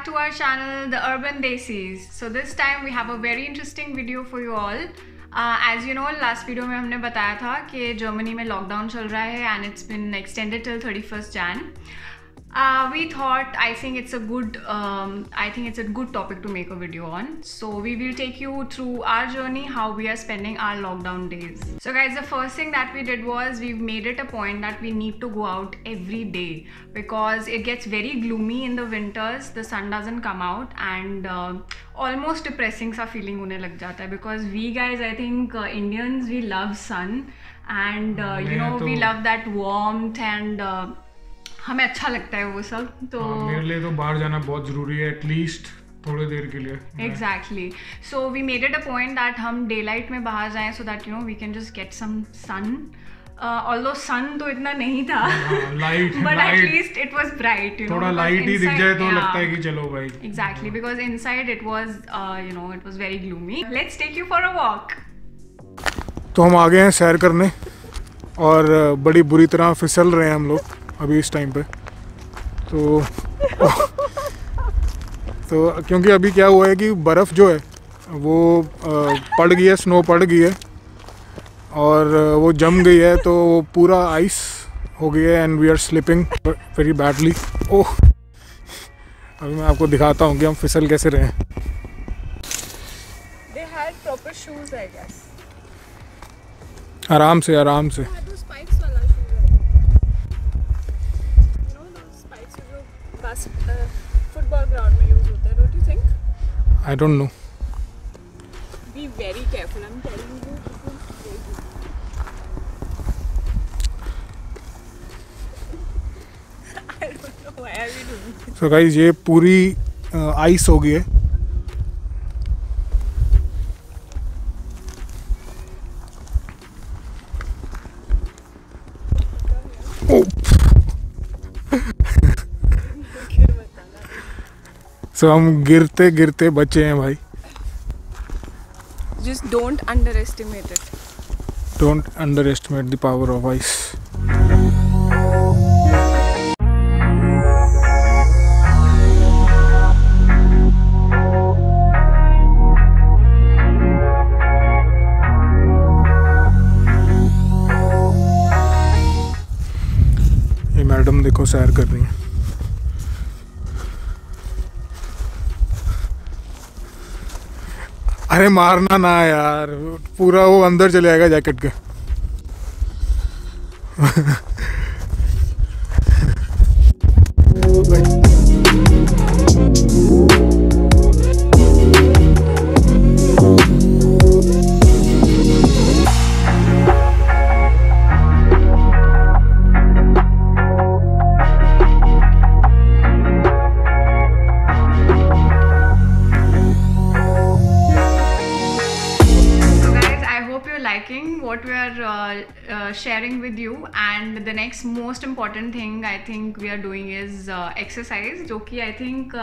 back to our channel, the Urban Desis. So this time we have a very interesting video for you all. As you know, last video में हमने बताया था कि Germany में lockdown चल रहा है and it's been extended till 31st Jan. We thought, I think it's a good topic to make a video on. So we will take you through our journey, how we are spending our lockdown days. So guys, the first thing that we did was we made it a point that we need to go out every day because it gets very gloomy in the winters. The sun doesn't come out and almost depressing sa feeling hone lag jata hai because we guys, I think Indians, we love sun and you know, we love that warmth and हमें अच्छा लगता है वो सब तो मेरे लिए तो बाहर जाना बहुत जरूरी है एटलीस्ट थोड़े देर के लिए exactly so we made it a point that हम डे लाइट में बाहर जाएं so that you know we can just get some sun although sun तो इतना नहीं था but at least it was bright थोड़ा लाइट ही दिख जाए तो लगता है कि चलो भाई exactly because inside it was you know it was very gloomy let's take you for a walk तो हम आ गए हैं सैर करने और बड़ी बुरी तरह फिसल रहे हैं हम लोग अभी इस टाइम पे तो क्योंकि अभी क्या हुआ है कि बर्फ़ जो है वो पड़ गई है स्नो पड़ गई है और वो जम गई है तो वो पूरा आइस हो गई है and we are slipping very badly ओह अभी मैं आपको दिखाता हूँ कि हम फिसल कैसे रहे हैं They had proper shoes, I guess. आराम से फुटबॉल ग्राउंड में यूज होता है, don't you think? I don't know. Be very careful. I'm telling you. I don't know why are we doing this. So guys, ये पूरी ice हो गई है तो हम गिरते गिरते बचे हैं भाई Just don't underestimate it. Don't underestimate the power of ice. ये मैडम देखो सैर कर रही है अरे मारना ना यार पूरा वो अंदर चले जाएगा जैकेट के What we are sharing with you, and the next most important thing I think we are doing is exercise, जो कि I think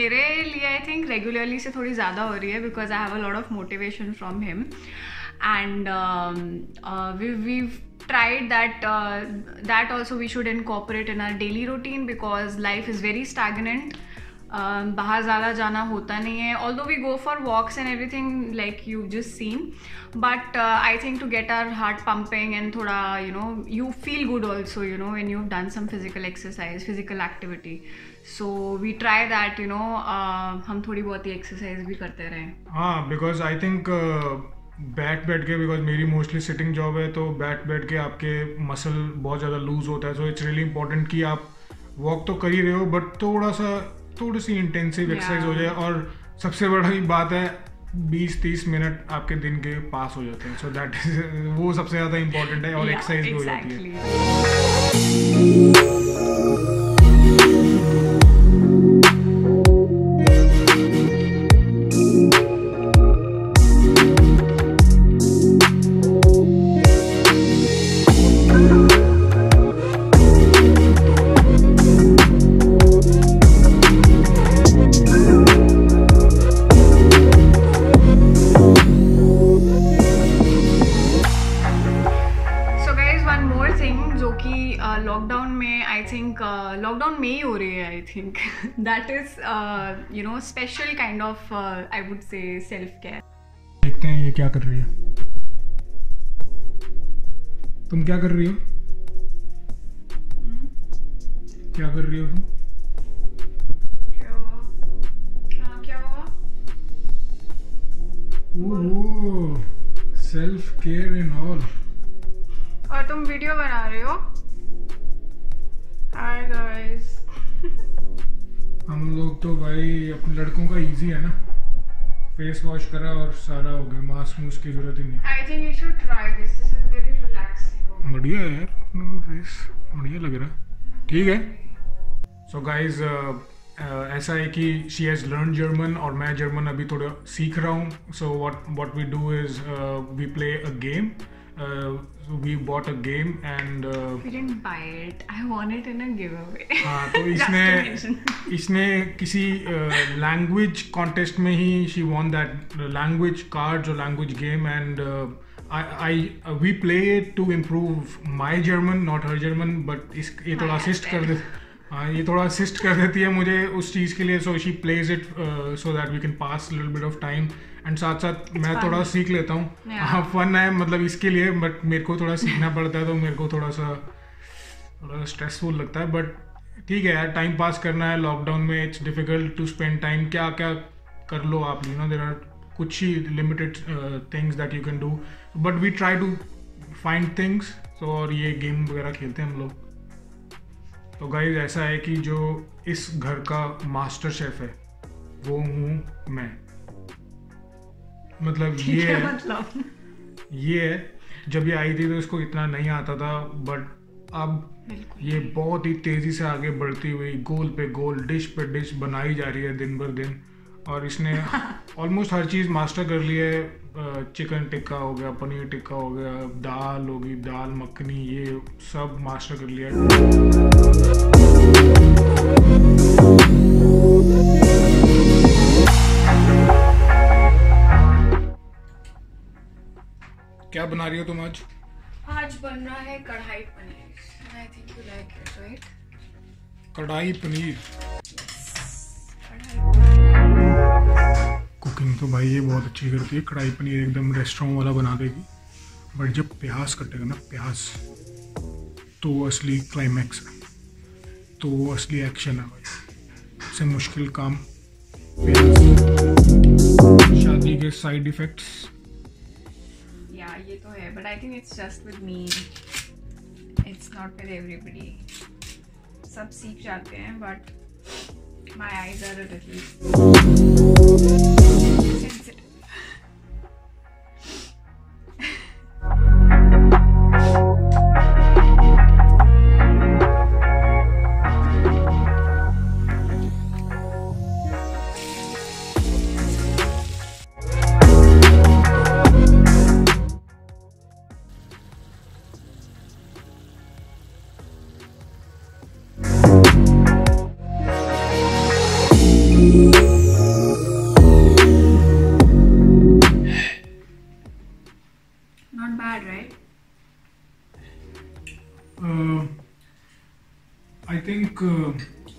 मेरे लिए I think regularly से थोड़ी ज़्यादा हो रही है because I have a lot of motivation from him, and we've tried that that also we should incorporate in our daily routine because life is very stagnant. बाहर ज़्यादा जाना होता नहीं है although we go for walks and everything like you've just seen but I think to get our heart pumping and थोड़ा you know you feel good also you know when you've done some physical exercise physical activity so we try that you know हम थोड़ी बहुत ही exercise भी करते रहें हाँ because I think बैठ के बिकॉज मेरी मोस्टली सिटिंग जॉब है तो बैठ के आपके मसल बहुत ज़्यादा लूज होता है सो इट्स रियली इम्पॉर्टेंट कि आप वॉक तो कर ही रहे हो बट थोड़ी सी इंटेंसिव एक्सरसाइज हो जाए और सबसे बड़ी बात है 20-30 मिनट आपके दिन के पास हो जाते हैं सो दैट इज वो सबसे ज़्यादा इम्पोर्टेंट है और एक्सरसाइज भी हो जाती है थिंक लॉकडाउन में ही हो रही है. I think that is you know special kind of I would say self care. देखते हैं ये क्या कर रही है. तुम क्या कर रही हो? क्या कर रही हो तुम? Self care in all. और तुम वीडियो बना रहे हो. Hi guys. हम लोग तो भाई अपने लड़कों का इजी है ना, फेस वॉश करा और सारा हो गया, मास्क मूस की जरूरत ही नहीं. I think you should try this, this is very relaxing. बढ़िया है यार, फेस बढ़िया लग रहा है. ठीक है. सो गाइस ऐसा है कि शी हैज़ लर्न जर्मन और मैं जर्मन अभी थोड़ा सीख रहा हूँ. So what we do is we play a game. We bought a game and we didn't buy it. I won it in a giveaway. हाँ तो इसने किसी language contest में ही she won that language cards or language game and we play it to improve my German, not her German, but ये थोड़ा assist कर दे. हाँ ये थोड़ा असिस्ट कर देती है मुझे उस चीज़ के लिए. So she plays it so that we can pass little bit of time and साथ साथ मैं थोड़ा सीख लेता हूँ. हाँ फन है मतलब इसके लिए, बट मेरे को थोड़ा सीखना पड़ता है तो मेरे को थोड़ा सा स्ट्रेसफुल लगता है. बट ठीक है यार, टाइम पास करना है लॉकडाउन में. It's difficult to spend time. क्या क्या कर लो आप, यू नो देयर आर कुछ ही limited things that you can do, but we try to find things. So और ये गेम वगैरह खेलते हैं हम लोग. तो गाइज ऐसा है कि जो इस घर का मास्टर शेफ है वो हूँ मैं. मतलब ये है जब ये आई थी तो इसको इतना नहीं आता था, बट अब ये बहुत ही तेज़ी से आगे बढ़ती हुई गोल पे गोल, डिश पे डिश बनाई जा रही है दिन भर दिन. और इसने ऑलमोस्ट हर चीज़ मास्टर कर ली है. चिकन टिक्का हो गया, पनीर टिक्का हो गया, दाल होगी, दाल मखनी, ये सब मास्टर कर लिया है. क्या बना रही हो तुम आज? आज बन रहा है kadai paneer. I think you like it right? Kadai paneer cooking तो भाई ये बहुत अच्छी करती है. कढ़ाई पनीर एकदम रेस्टोरेंट वाला बना देगी, बट जब प्याज कटेगा ना, प्याज तो असली क्लाइमैक्स है, तो असली एक्शन है भाई. से मुश्किल काम प्याज. शादी के साइड इफेक्ट्स या ये तो है, but I think it's just with me, it's not with everybody. सब सीख जाते हैं, but My eyes are a little sensitive.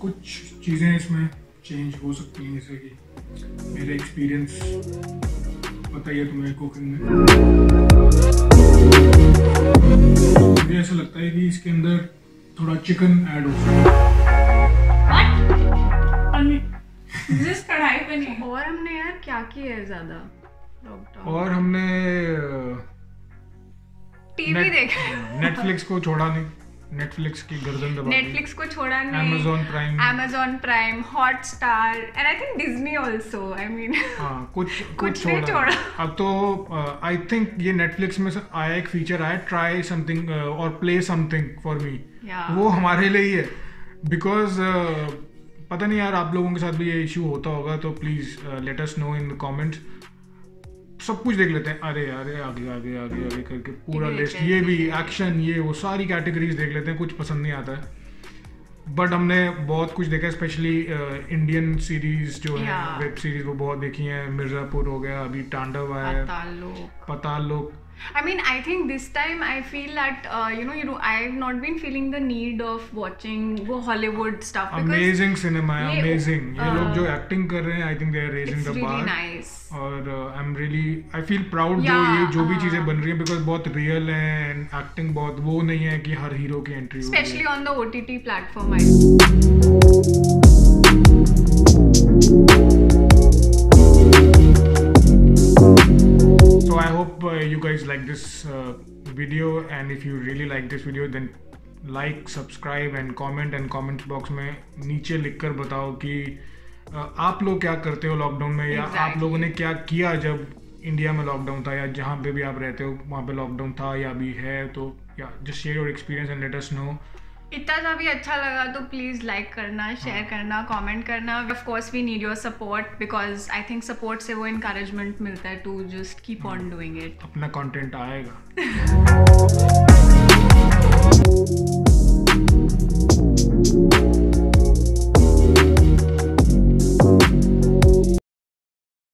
कुछ चीज़ें इसमें चेंज हो सकती हैं, जैसे कि मेरे एक्सपीरियंस बताइए तुम्हें कुकिंग में. मुझे ऐसा लगता है कि इसके अंदर थोड़ा चिकन ऐड हो सकता है. और हमने यार क्या किया है ज़्यादा लॉकडाउन, और हमने टीवी देखा. नेटफ्लिक्स को छोड़ा नहीं. नेटफ्लिक्स की गर्दन दबा. नेटफ्लिक्स को छोड़ा नहीं. Amazon Prime, Hotstar and I think Disney also. I mean हाँ कुछ नहीं छोड़ा. अब तो आई थिंक ये नेटफ्लिक्स में आया एक फीचर आया, ट्राई समथिंग और प्ले समथिंग फॉर मी. वो हमारे लिए ही है, बिकॉज पता नहीं यार आप लोगों के साथ भी ये इशू होता होगा, तो please let us know in the comments. सब कुछ देख लेते हैं. अरे अरे आगे आगे आगे आगे करके पूरा लिस्ट, ये भी एक्शन, ये वो सारी कैटेगरीज देख लेते हैं. कुछ पसंद नहीं आता है, बट हमने बहुत कुछ देखा. स्पेशली इंडियन सीरीज जो है, वेब सीरीज, वो बहुत देखी है. मिर्जापुर हो गया, अभी तांडव आया, पताल लोक. I mean, I think this time I feel that I've not been feeling the need of watching वो Hollywood stuff. Amazing cinema, amazing. ये लोग जो acting कर रहे हैं, I think they are raising the bar. It's really nice. और I feel proud जो ये जो भी चीजें बन रही हैं because बहुत real हैं and acting बहुत वो नहीं है कि हर hero की entry हो. Especially on the OTT platform. So I hope you guys like this video, and if you really like this video then like, subscribe and comment box में नीचे लिखकर बताओ कि आप लोग क्या करते हो लॉकडाउन में या आप लोगों ने क्या किया जब इंडिया में लॉकडाउन था या जहाँ पे भी आप रहते हो वहाँ पे लॉकडाउन था या अभी है, तो या just share your experience and let us know. इतना सा भी अच्छा लगा तो प्लीज़ लाइक करना, शेयर करना, कमेंट करना. Of course we need your support because I think support से वो इनकरेजमेंट मिलता है to just keep on doing it. अपना कंटेंट आएगा.